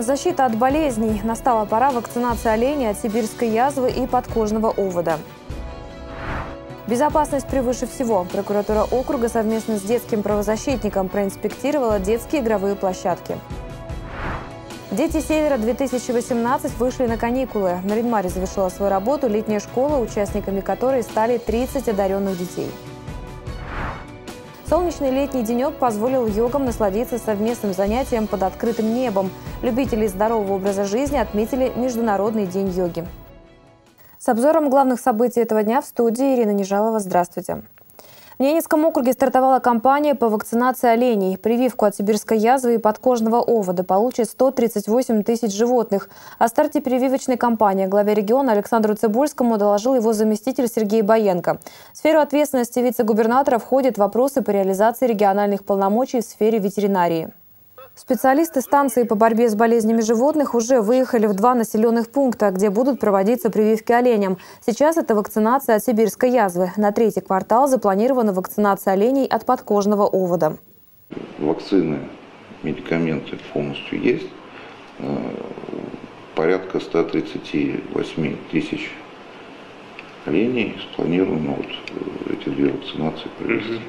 Защита от болезней. Настала пора вакцинации оленей от сибирской язвы и подкожного овода. Безопасность превыше всего. Прокуратура округа совместно с детским правозащитником проинспектировала детские игровые площадки. Дети севера-2018 вышли на каникулы. В Нарьян-Маре завершила свою работу летняя школа, участниками которой стали 30 одаренных детей. Солнечный летний денек позволил йогам насладиться совместным занятием под открытым небом. Любители здорового образа жизни отметили Международный день йоги. С обзором главных событий этого дня в студии Ирина Нижалова. Здравствуйте. В Ненецком округе стартовала кампания по вакцинации оленей. Прививку от сибирской язвы и подкожного овода получит 138 тысяч животных. О старте прививочной кампании главе региона Александру Цибульскому доложил его заместитель Сергей Боенко. В сферу ответственности вице-губернатора входят вопросы по реализации региональных полномочий в сфере ветеринарии. Специалисты станции по борьбе с болезнями животных уже выехали в 2 населенных пункта, где будут проводиться прививки оленям. Сейчас это вакцинация от сибирской язвы. На 3-й квартал запланирована вакцинация оленей от подкожного овода. Вакцины, медикаменты полностью есть. Порядка 138 тысяч оленей спланировано вот эти 2 вакцинации провести.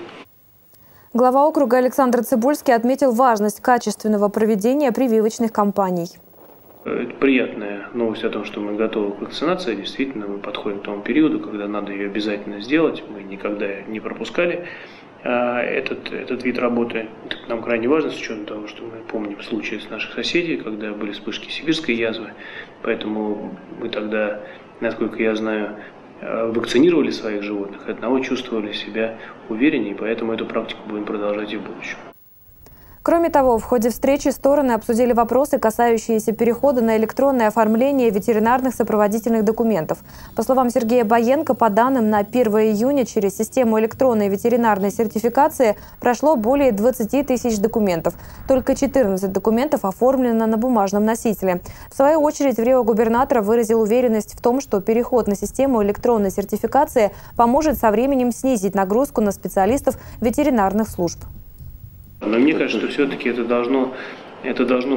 Глава округа Александр Цибульский отметил важность качественного проведения прививочных кампаний. Это приятная новость о том, что мы готовы к вакцинации. Действительно, мы подходим к тому периоду, когда надо ее обязательно сделать. Мы никогда не пропускали этот вид работы. Это нам крайне важно, с учетом того, что мы помним случаи с наших соседей, когда были вспышки сибирской язвы. Поэтому мы тогда, насколько я знаю, вакцинировали своих животных, от одного чувствовали себя увереннее, поэтому эту практику будем продолжать и в будущем. Кроме того, в ходе встречи стороны обсудили вопросы, касающиеся перехода на электронное оформление ветеринарных сопроводительных документов. По словам Сергея Боенко, по данным на 1 июня через систему электронной ветеринарной сертификации прошло более 20 тысяч документов. Только 14 документов оформлено на бумажном носителе. В свою очередь, врио губернатора выразил уверенность в том, что переход на систему электронной сертификации поможет со временем снизить нагрузку на специалистов ветеринарных служб. Но мне кажется, что все-таки это должно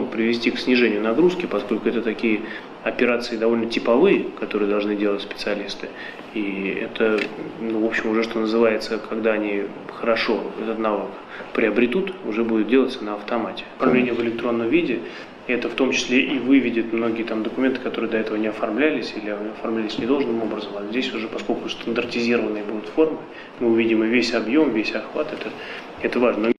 привести к снижению нагрузки, поскольку это такие операции довольно типовые, которые должны делать специалисты. И это, в общем, уже, что называется, когда они хорошо этот навык приобретут, уже будет делаться на автомате. Оформление в электронном виде, это в том числе и выведет многие там документы, которые до этого не оформлялись или оформлялись недолжным образом. А здесь уже, поскольку стандартизированные будут формы, мы увидим и весь объем, весь охват, это важно.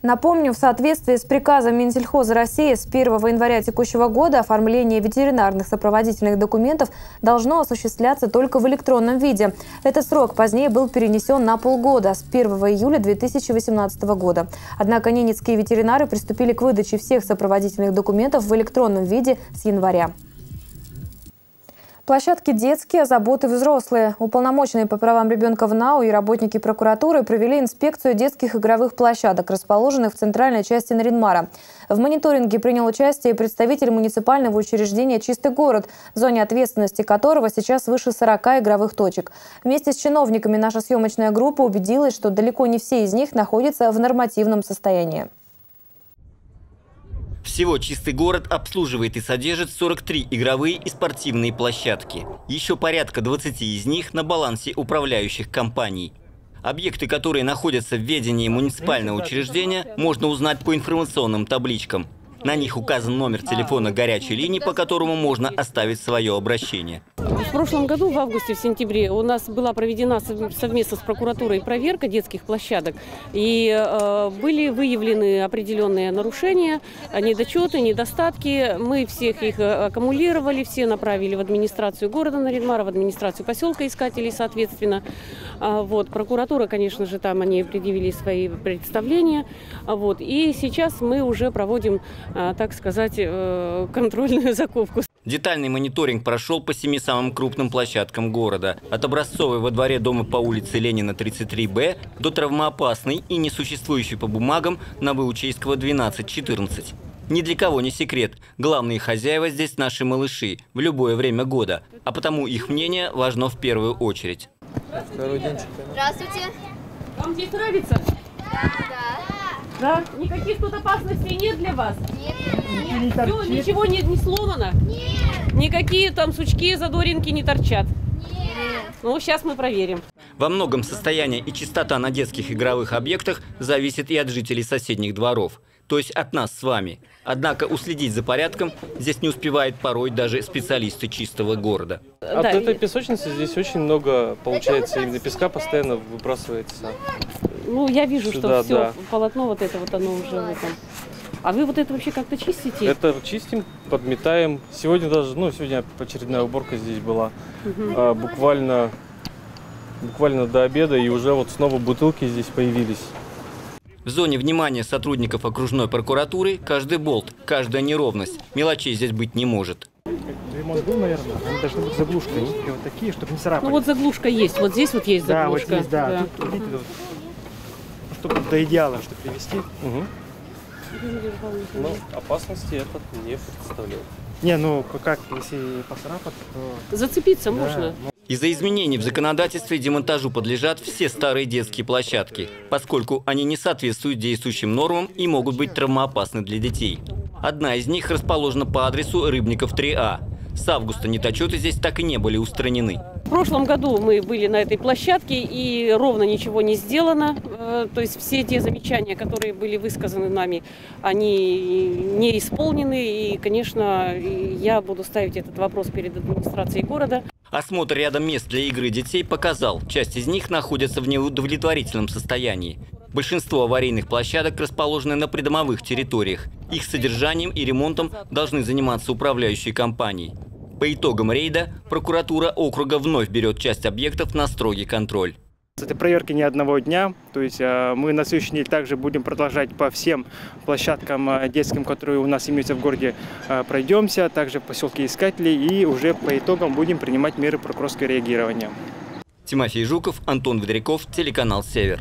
Напомню, в соответствии с приказом Минсельхоза России с 1 января текущего года оформление ветеринарных сопроводительных документов должно осуществляться только в электронном виде. Этот срок позднее был перенесен на полгода, с 1 июля 2018 года. Однако ненецкие ветеринары приступили к выдаче всех сопроводительных документов в электронном виде с января. Площадки детские, заботы взрослые. Уполномоченные по правам ребенка в НАО и работники прокуратуры провели инспекцию детских игровых площадок, расположенных в центральной части Нарьян-Мара. В мониторинге принял участие представитель муниципального учреждения «Чистый город», в зоне ответственности которого сейчас выше 40 игровых точек. Вместе с чиновниками наша съемочная группа убедилась, что далеко не все из них находятся в нормативном состоянии. Всего «Чистый город» обслуживает и содержит 43 игровые и спортивные площадки. Еще порядка 20 из них на балансе управляющих компаний. Объекты, которые находятся в ведении муниципального учреждения, можно узнать по информационным табличкам. На них указан номер телефона горячей линии, по которому можно оставить свое обращение. В прошлом году, в августе, в сентябре, у нас была проведена совместно с прокуратурой проверка детских площадок. И были выявлены определенные нарушения, недочеты, недостатки. Мы всех их аккумулировали, все направили в администрацию города Нарьян-Мара, в администрацию поселка искателей, соответственно. Вот, прокуратура, конечно же, там они предъявили свои представления. Вот, и сейчас мы уже проводим, так сказать, контрольную заковку. Детальный мониторинг прошел по 7 самым крупным площадкам города. От образцовой во дворе дома по улице Ленина 33Б до травмоопасной и несуществующей по бумагам на Выучейского 12-14. Ни для кого не секрет. Главные хозяева здесь наши малыши в любое время года. А потому их мнение важно в первую очередь. Здравствуйте. Здравствуйте. Вам здесь нравится? Да. Да. Да? Никаких тут опасностей нет для вас? Нет. Нет. Все, ничего не сломано? Нет. Никакие там сучки, задоринки не торчат? Нет. Ну, сейчас мы проверим. Во многом состояние и чистота на детских игровых объектах зависит и от жителей соседних дворов. То есть от нас с вами. Однако уследить за порядком здесь не успевает порой даже специалисты чистого города. От этой песочницы здесь очень много, получается, именно песка постоянно выбрасывается. Ну, я вижу, сюда, что все, да. Полотно вот это вот, оно уже в этом. А вы вот это вообще как-то чистите? Это чистим, подметаем. Сегодня даже, ну, сегодня очередная уборка здесь была. Угу. Буквально до обеда, и уже вот снова бутылки здесь появились. В зоне внимания сотрудников окружной прокуратуры каждый болт, каждая неровность. Мелочей здесь быть не может. Ремонт был, наверное. Они должны быть заглушкой. Вот такие, чтобы не царапали. Ну вот заглушка есть. Вот здесь вот есть заглушка. Да, вот здесь, да. Тут, видите, вот, чтобы до идеала, чтобы привести. Угу. Но опасности этот не представляет. Не, ну как, если поцарапать, то... Зацепиться, да, можно. Из-за изменений в законодательстве демонтажу подлежат все старые детские площадки, поскольку они не соответствуют действующим нормам и могут быть травмоопасны для детей. Одна из них расположена по адресу Рыбников 3А. С августа недочеты здесь так и не были устранены. В прошлом году мы были на этой площадке, и ровно ничего не сделано. То есть все те замечания, которые были высказаны нами, они не исполнены. И, конечно, я буду ставить этот вопрос перед администрацией города. Осмотр ряда мест для игры детей показал, часть из них находится в неудовлетворительном состоянии. Большинство аварийных площадок расположены на придомовых территориях. Их содержанием и ремонтом должны заниматься управляющие компании. По итогам рейда прокуратура округа вновь берет часть объектов на строгий контроль. Это проверки не одного дня, то есть мы на следующий день также будем продолжать по всем площадкам детским, которые у нас имеются в городе, пройдемся, также в поселке Искателей, и уже по итогам будем принимать меры прокурорского реагирования. Тимофей Жуков, Антон Ведряков, телеканал «Север».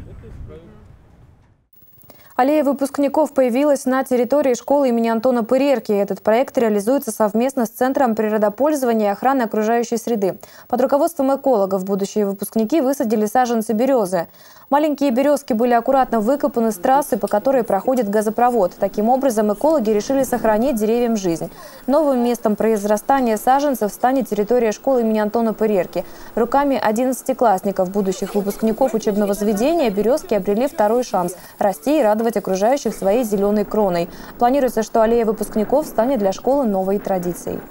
Аллея выпускников появилась на территории школы имени Антона Пырерки. Этот проект реализуется совместно с Центром природопользования и охраны окружающей среды. Под руководством экологов будущие выпускники высадили саженцы березы. Маленькие березки были аккуратно выкопаны с трассы, по которой проходит газопровод. Таким образом, экологи решили сохранить деревьям жизнь. Новым местом произрастания саженцев станет территория школы имени Антона Пырерки. Руками 11-классников, будущих выпускников учебного заведения, березки обрели второй шанс – расти и радоваться окружающих своей зеленой кроной. Планируется, что аллея выпускников станет для школы новой традицией.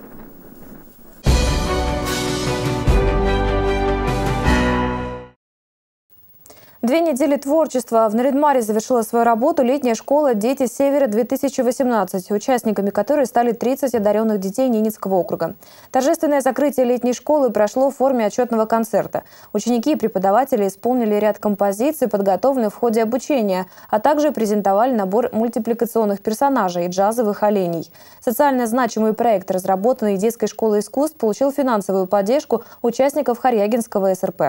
Две недели творчества. В Нарьян-Маре завершила свою работу летняя школа «Дети севера-2018», участниками которой стали 30 одаренных детей Ненецкого округа. Торжественное закрытие летней школы прошло в форме отчетного концерта. Ученики и преподаватели исполнили ряд композиций, подготовленных в ходе обучения, а также презентовали набор мультипликационных персонажей и джазовых оленей. Социально значимый проект, разработанный детской школой искусств, получил финансовую поддержку участников Харьягинского СРП.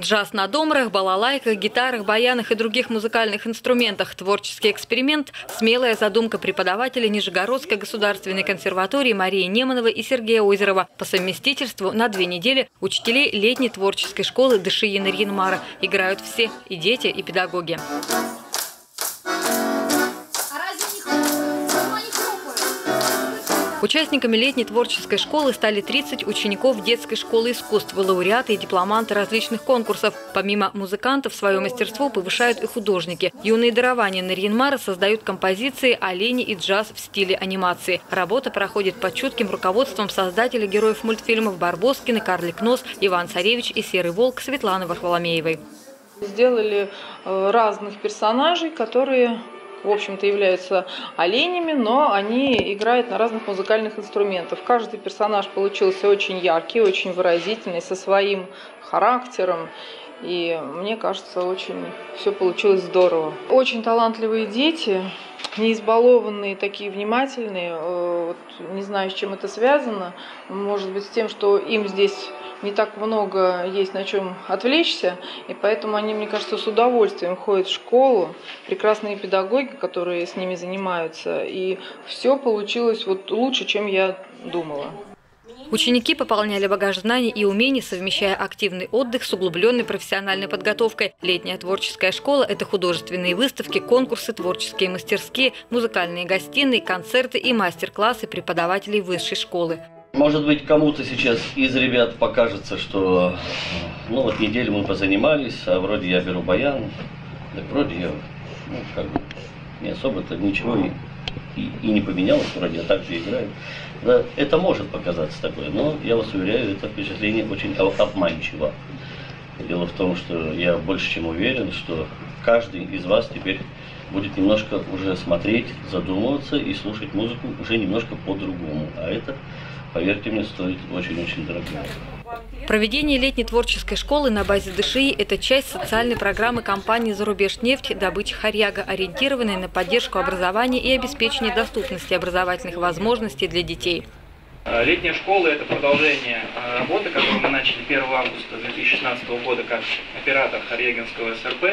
Джаз на домрах, балалайках, гитарах, баянах и других музыкальных инструментах. Творческий эксперимент – смелая задумка преподавателей Нижегородской государственной консерватории Марии Немановой и Сергея Озерова. По совместительству на 2 недели учителей летней творческой школы ДШИ Нарьян-Мара играют все – и дети, и педагоги. Участниками летней творческой школы стали 30 учеников детской школы искусств, лауреаты и дипломанты различных конкурсов. Помимо музыкантов, свое мастерство повышают и художники. Юные дарования Нарьян-Мара создают композиции, олени и джаз в стиле анимации. Работа проходит под чутким руководством создателя героев мультфильмов «Барбоскины», «Карлик Нос», «Иван Царевич и Серый Волк» Светланы Варфоломеевой. Сделали разных персонажей, которые... в общем-то, являются оленями, но они играют на разных музыкальных инструментах. Каждый персонаж получился очень яркий, очень выразительный, со своим характером. И мне кажется, очень все получилось здорово. Очень талантливые дети, не избалованные, такие внимательные. Вот, не знаю, с чем это связано. Может быть, с тем, что им здесь не так много есть на чем отвлечься. И поэтому они, мне кажется, с удовольствием ходят в школу. Прекрасные педагоги, которые с ними занимаются. И все получилось вот лучше, чем я думала. Ученики пополняли багаж знаний и умений, совмещая активный отдых с углубленной профессиональной подготовкой. Летняя творческая школа – это художественные выставки, конкурсы, творческие мастерские, музыкальные гостиные, концерты и мастер-классы преподавателей высшей школы. Может быть, кому-то сейчас из ребят покажется, что ну вот неделю мы позанимались, а вроде я беру баян, так вроде я ну, как бы не особо-то ничего и не поменялось, вроде я так же играю. Да, это может показаться такое, но я вас уверяю, это впечатление очень обманчиво. Дело в том, что я больше чем уверен, что каждый из вас теперь будет немножко уже смотреть, задумываться и слушать музыку уже немножко по-другому. А это, поверьте мне, стоит очень-очень дорого. Проведение летней творческой школы на базе ДШИ – это часть социальной программы компании «Зарубежнефть» добыча Харьяга, ориентированной на поддержку образования и обеспечение доступности образовательных возможностей для детей. Летняя школа – это продолжение работы, которую мы начали 1 августа 2016 года как оператор Харьягинского СРП.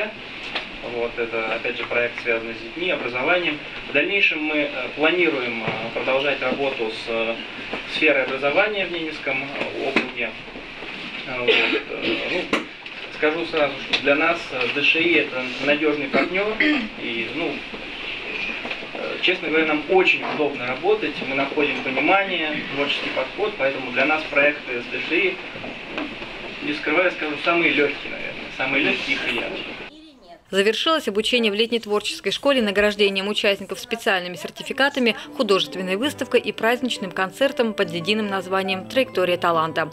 Вот, это, опять же, проект, связанный с детьми, образованием. В дальнейшем мы планируем продолжать работу с сферой образования в Ненецком округе. Вот, ну, скажу сразу, что для нас ДШИ – это надежный партнер. И, ну, честно говоря, нам очень удобно работать, мы находим понимание, творческий подход, поэтому для нас проекты с ДШИ, не скрывая, скажу, самые легкие, наверное, самые легкие и приятные. Завершилось обучение в летней творческой школе награждением участников специальными сертификатами, художественной выставкой и праздничным концертом под единым названием «Траектория таланта».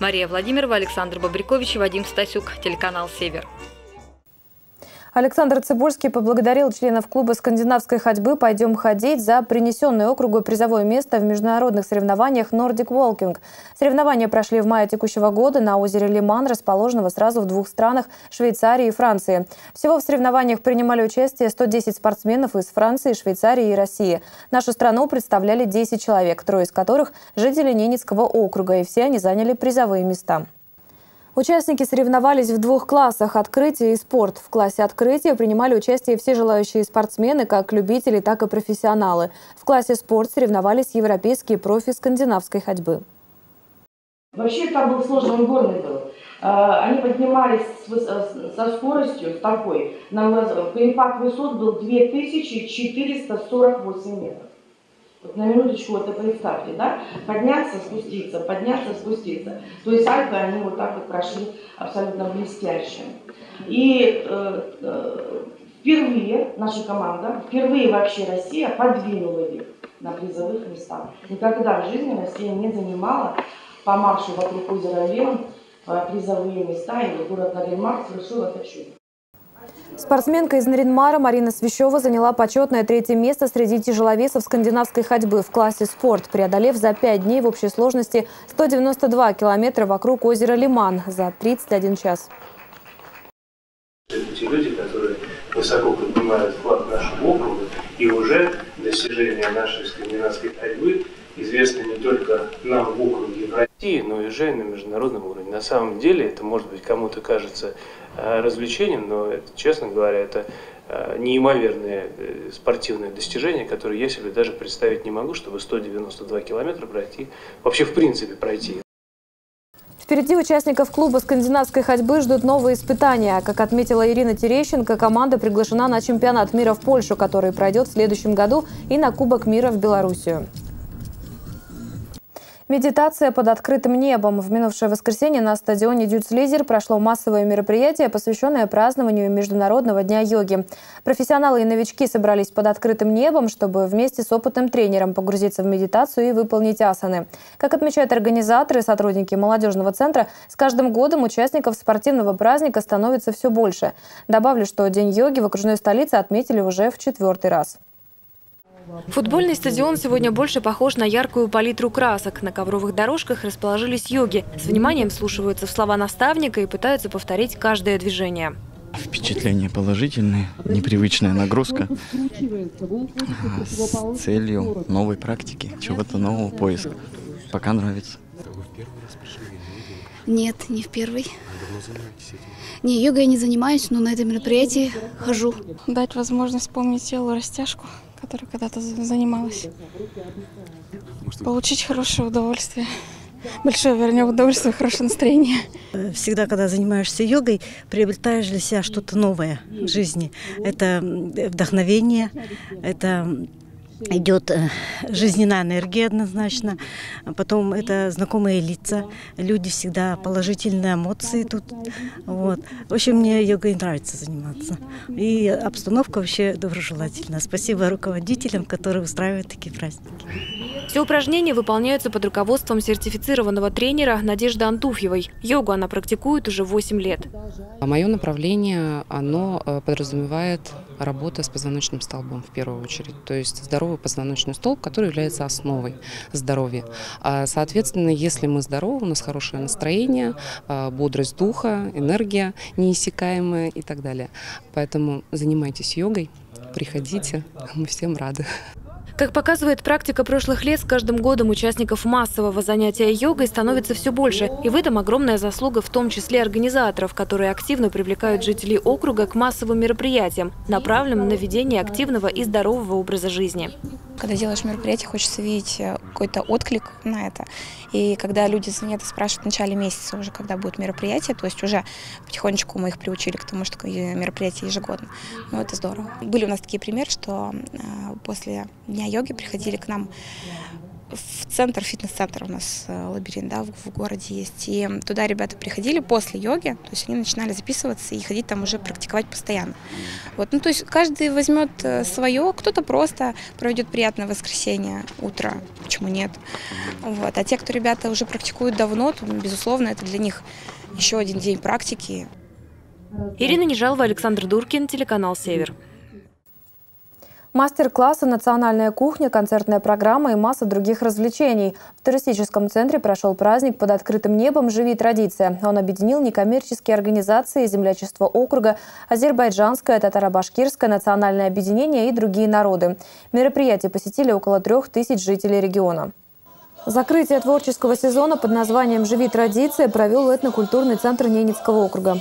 Мария Владимирова, Александр Бобрикович, Вадим Стасюк, телеканал «Север». Александр Цибульский поблагодарил членов клуба скандинавской ходьбы «Пойдем ходить» за принесенное округу призовое место в международных соревнованиях Nordic Walking. Соревнования прошли в мае текущего года на озере Лиман, расположенного сразу в двух странах – Швейцарии и Франции. Всего в соревнованиях принимали участие 110 спортсменов из Франции, Швейцарии и России. Нашу страну представляли 10 человек, трое из которых – жители Ненецкого округа, и все они заняли призовые места. Участники соревновались в двух классах – открытие и спорт. В классе открытия принимали участие все желающие спортсмены, как любители, так и профессионалы. В классе спорт соревновались европейские профи скандинавской ходьбы. Вообще там был сложный горный был. Они поднимались со скоростью такой. Импакт высот был 2448 метров. Вот на минуточку это представьте, да? Подняться, спуститься, подняться, спуститься. То есть Альпы, они вот так вот прошли абсолютно блестяще. И впервые наша команда, впервые вообще Россия подвинула их на призовых местах. Никогда в жизни Россия не занимала по маршу вокруг озера Лиман призовые места, и город Нарьян-Мар совершил это чудо. Спортсменка из Нарьян-Мара Марина Свищева заняла почетное третье место среди тяжеловесов скандинавской ходьбы в классе «Спорт», преодолев за 5 дней в общей сложности 192 километра вокруг озера Лиман за 31 час. Эти люди, которые высоко поднимают вклад нашего округа, и уже достижения нашей скандинавской ходьбы известны не только нам в округе в России, но и уже на международном уровне. На самом деле это, может быть, кому-то кажется развлечением, но, честно говоря, это неимоверные спортивные достижения, которые я себе даже представить не могу, чтобы 192 километра пройти, вообще в принципе пройти. Впереди участников клуба скандинавской ходьбы ждут новые испытания. Как отметила Ирина Терещенко, команда приглашена на чемпионат мира в Польшу, который пройдет в следующем году, и на Кубок мира в Белоруссию. Медитация под открытым небом. В минувшее воскресенье на стадионе «Дюц Лизер» прошло массовое мероприятие, посвященное празднованию Международного дня йоги. Профессионалы и новички собрались под открытым небом, чтобы вместе с опытным тренером погрузиться в медитацию и выполнить асаны. Как отмечают организаторы, сотрудники молодежного центра, с каждым годом участников спортивного праздника становится все больше. Добавлю, что День йоги в окружной столице отметили уже в 4-й раз. Футбольный стадион сегодня больше похож на яркую палитру красок. На ковровых дорожках расположились йоги. С вниманием вслушиваются в слова наставника и пытаются повторить каждое движение. Впечатления положительные, непривычная нагрузка с целью новой практики, чего-то нового поиска. Пока нравится. Нет, не в первый. А давно занимаетесь этим? Не, йогой я не занимаюсь, но на этом мероприятии хожу. Дать возможность вспомнить телу растяжку, которой когда-то занималась. Получить хорошее удовольствие. Большое, вернее, удовольствие, хорошее настроение. Всегда, когда занимаешься йогой, приобретаешь для себя что-то новое в жизни. Это вдохновение, это идет жизненная энергия однозначно. Потом это знакомые лица, люди всегда положительные эмоции тут. Вот. В общем, мне йогой нравится заниматься. И обстановка вообще доброжелательная. Спасибо руководителям, которые устраивают такие праздники. Все упражнения выполняются под руководством сертифицированного тренера Надежды Антуфьевой. Йогу она практикует уже 8 лет. Мое направление, оно подразумевает работу с позвоночным столбом в первую очередь. То есть здоровый позвоночный столб, который является основой здоровья. Соответственно, если мы здоровы, у нас хорошее настроение, бодрость духа, энергия неиссякаемая и так далее. Поэтому занимайтесь йогой, приходите, мы всем рады. Как показывает практика прошлых лет, с каждым годом участников массового занятия йогой становится все больше. И в этом огромная заслуга в том числе организаторов, которые активно привлекают жителей округа к массовым мероприятиям, направленным на ведение активного и здорового образа жизни. Когда делаешь мероприятие, хочется видеть какой-то отклик на это. И когда люди звонят и спрашивают в начале месяца уже, когда будет мероприятие, то есть уже потихонечку мы их приучили к тому, что мероприятие ежегодно. Но это здорово. Были у нас такие примеры, что после дня йоги приходили к нам в центр, фитнес-центр у нас Лабиринт, да, в городе есть. И туда ребята приходили после йоги, то есть они начинали записываться и ходить там уже практиковать постоянно. Вот, ну то есть каждый возьмет свое, кто-то просто проведет приятное воскресенье утро, почему нет. Вот. А те, кто ребята уже практикуют давно, то, безусловно, это для них еще один день практики. Ирина Нижалова, Александр Дуркин, телеканал «Север». Мастер-классы, национальная кухня, концертная программа и масса других развлечений. В туристическом центре прошел праздник под открытым небом «Живи традиция». Он объединил некоммерческие организации землячества округа, азербайджанское, татаро-башкирское, национальное объединение и другие народы. Мероприятие посетили около 3000 жителей региона. Закрытие творческого сезона под названием «Живи традиция» провел этнокультурный центр Ненецкого округа.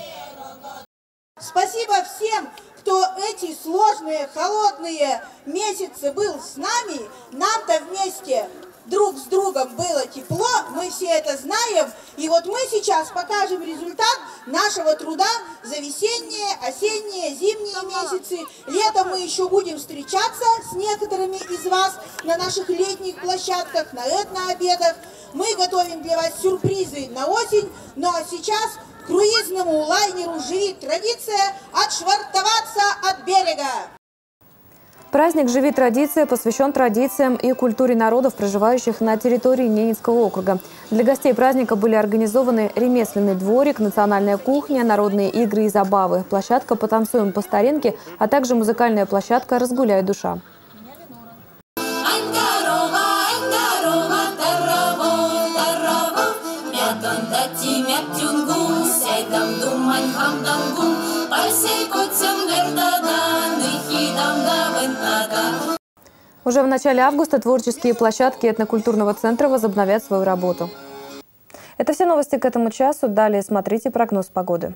Спасибо всем, кто эти сложные, холодные месяцы был с нами. Нам-то вместе друг с другом было тепло, мы все это знаем. И вот мы сейчас покажем результат нашего труда за весенние, осенние, зимние месяцы. Летом мы еще будем встречаться с некоторыми из вас на наших летних площадках, на этнообедах. Мы готовим для вас сюрпризы на осень, но сейчас круизному лайнеру «Живи традиция» отшвартоваться от берега. Праздник «Живи традиция» посвящен традициям и культуре народов, проживающих на территории Ненецкого округа. Для гостей праздника были организованы ремесленный дворик, национальная кухня, народные игры и забавы, площадка «Потанцуем по старинке», а также музыкальная площадка «Разгуляй душа». Уже в начале августа творческие площадки этнокультурного центра возобновят свою работу. Это все новости к этому часу. Далее смотрите прогноз погоды.